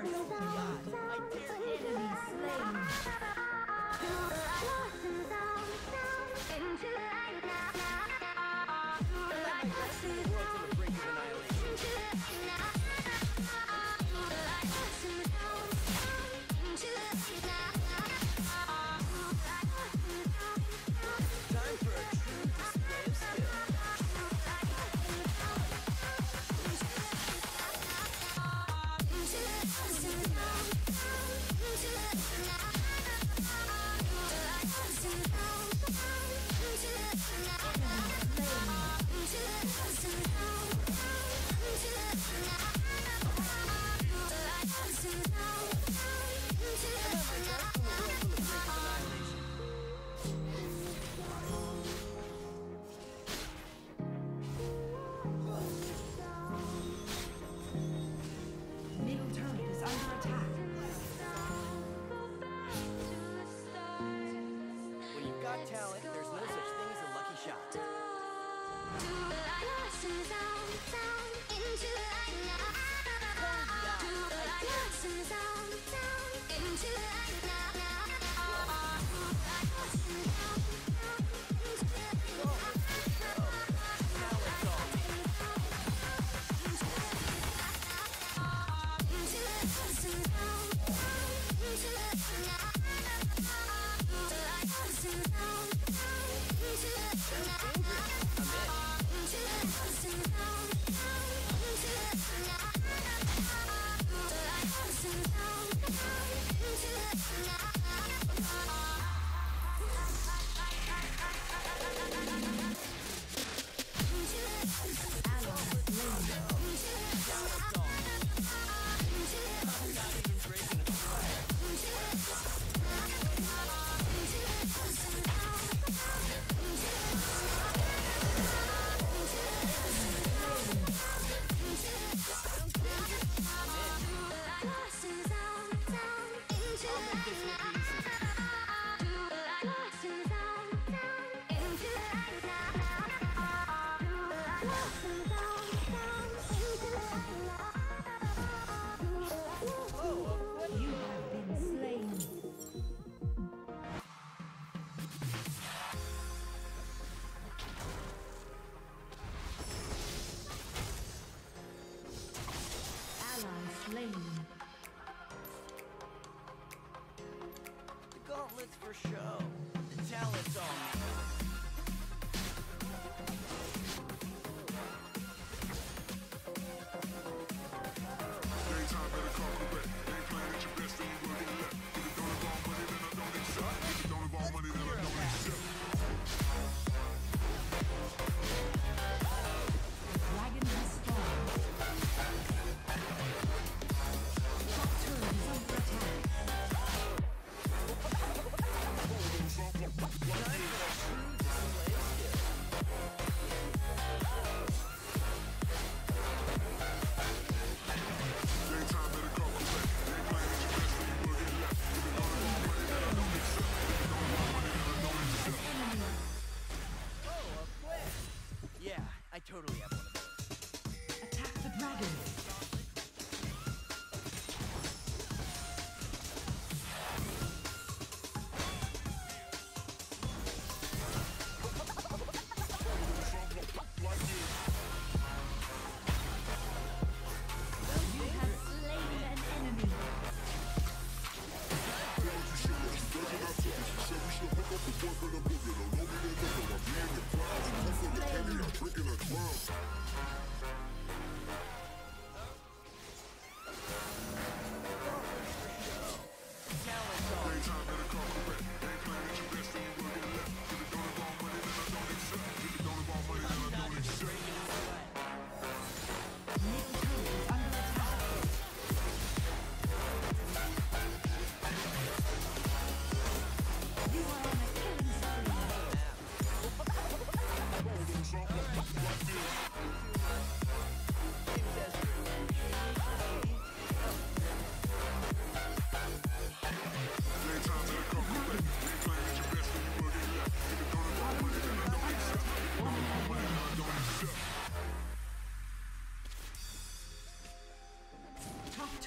Curse of God, let their enemies slain. World to the brink of annihilation. Talent, there's no such thing as a lucky shot. The gauntlets for show, the talent's on me. What?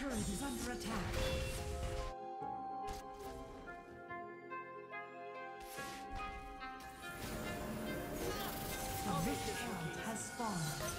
turret is under attack. The victor count has spawned.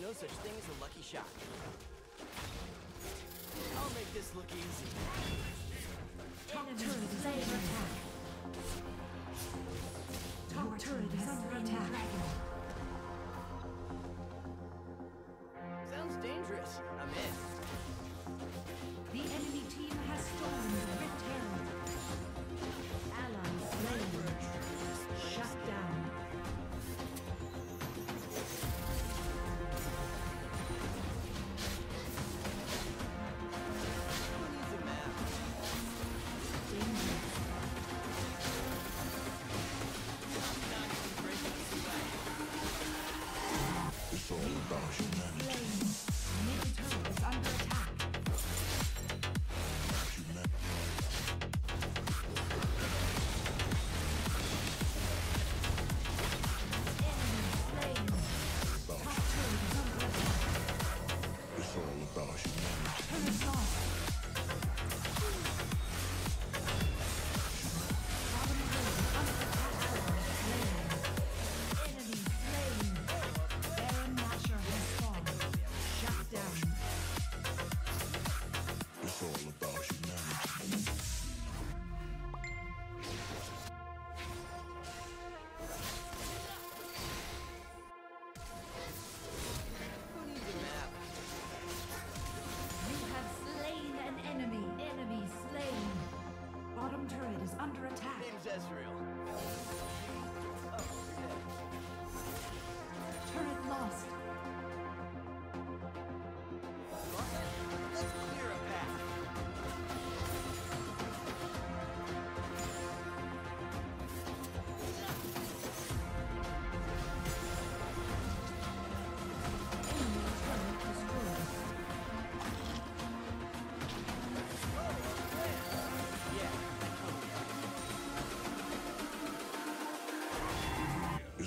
No such thing as a lucky shot. I'll make this look easy. Top turret is under attack. Top turret is under attack. Sounds dangerous. I'm in. The enemy team has stolen the red terror. Allies slain. Shut down. All about humanity.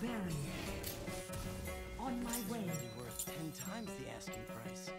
Bearing. On my way. It's worth 10 times the asking price.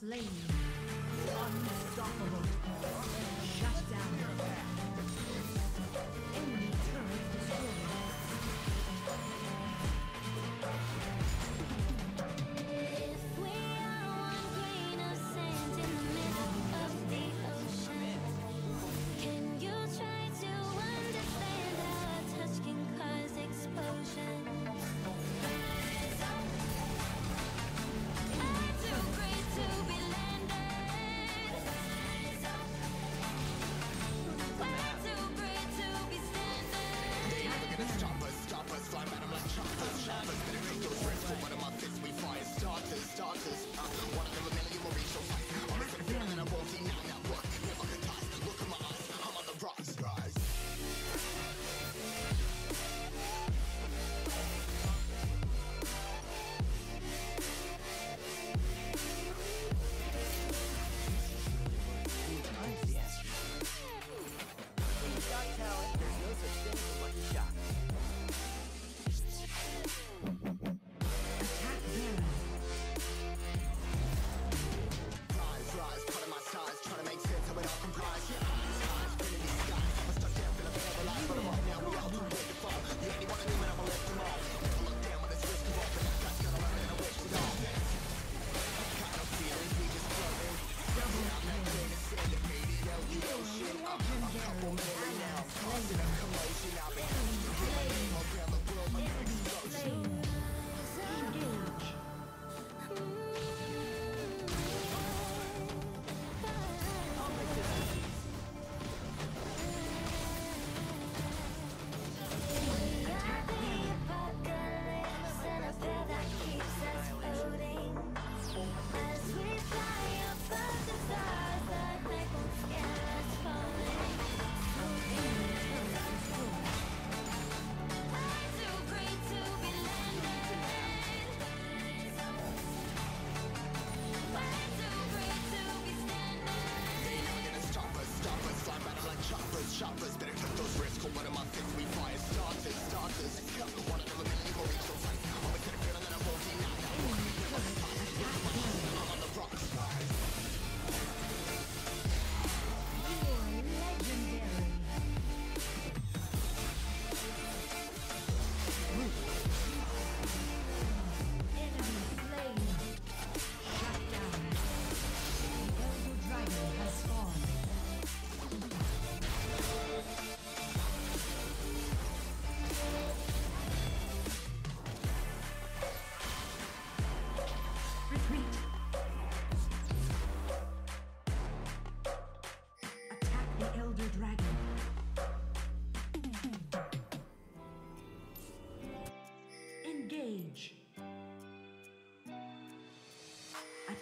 Slain. Unstoppable. Shut down. Enemy turret destroyed. If we are one grain of sand in the middle of the ocean, can you try to understand how a touch can cause explosion?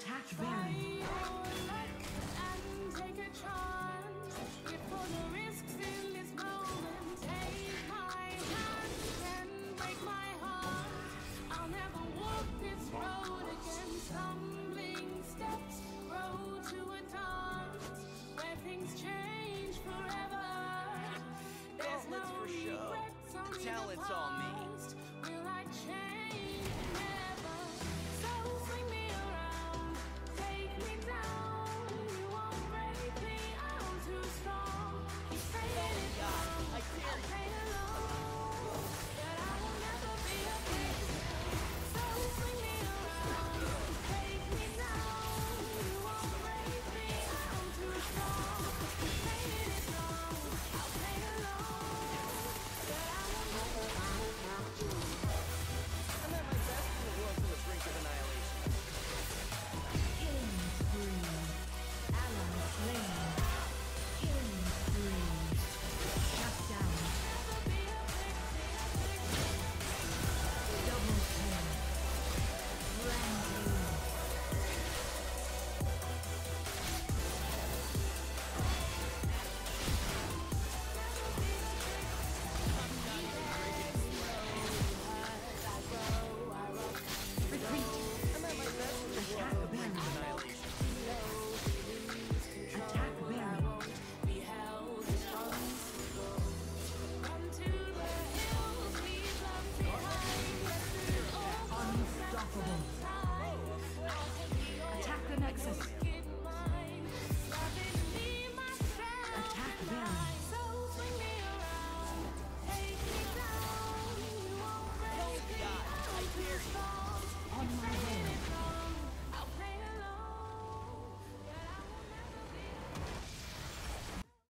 Attack Baron. And take a chance. If all the risks in this moment, take my hand and break my heart. I'll never walk this road again. Stumbling steps, road to a dance where things change forever. There's no regrets, only the past. Talent's on me.